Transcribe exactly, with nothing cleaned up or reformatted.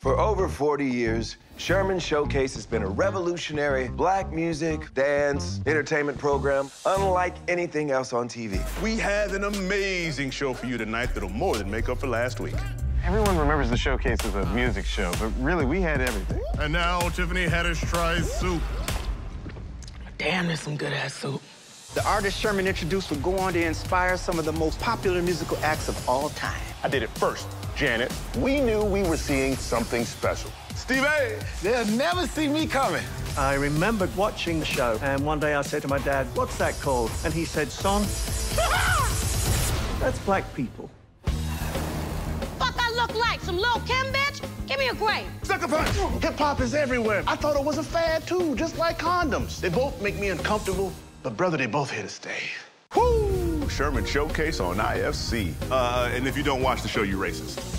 For over forty years, Sherman's Showcase has been a revolutionary black music, dance, entertainment program unlike anything else on T V. We have an amazing show for you tonight that'll more than make up for last week. Everyone remembers the Showcase as a music show, but really, we had everything. And now, Tiffany Haddish tries soup. Damn, there's some good-ass soup. The artist Sherman introduced would go on to inspire some of the most popular musical acts of all time. I did it first, Janet. We knew we were seeing something special. Steve A, they'll never see me coming. I remembered watching the show, and one day I said to my dad, "What's that called?" And he said, "Son, that's black people." Fuck I look like? Some Lil' Kim, bitch? Give me a grape. Sucker punch! Hip-hop is everywhere. I thought it was a fad, too, just like condoms. They both make me uncomfortable. But, brother, they both here to stay. Woo! Sherman Showcase on I F C. Uh, and if you don't watch the show, you're racist.